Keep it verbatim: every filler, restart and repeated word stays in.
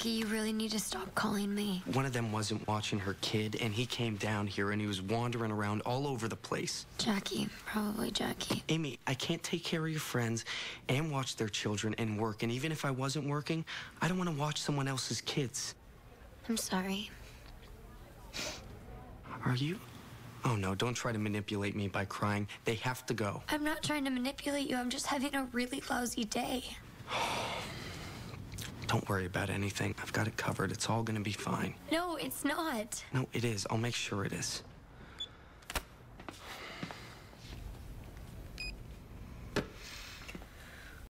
Jackie, you really need to stop calling me. One of them wasn't watching her kid, and he came down here, and he was wandering around all over the place. Jackie, probably Jackie. Amy, I can't take care of your friends and watch their children and work, and even if I wasn't working, I don't want to watch someone else's kids. I'm sorry. Are you? Oh, no, don't try to manipulate me by crying. They have to go. I'm not trying to manipulate you. I'm just having a really lousy day. Don't worry about anything. I've got it covered. It's all gonna be fine. No, it's not. No, it is. I'll make sure it is.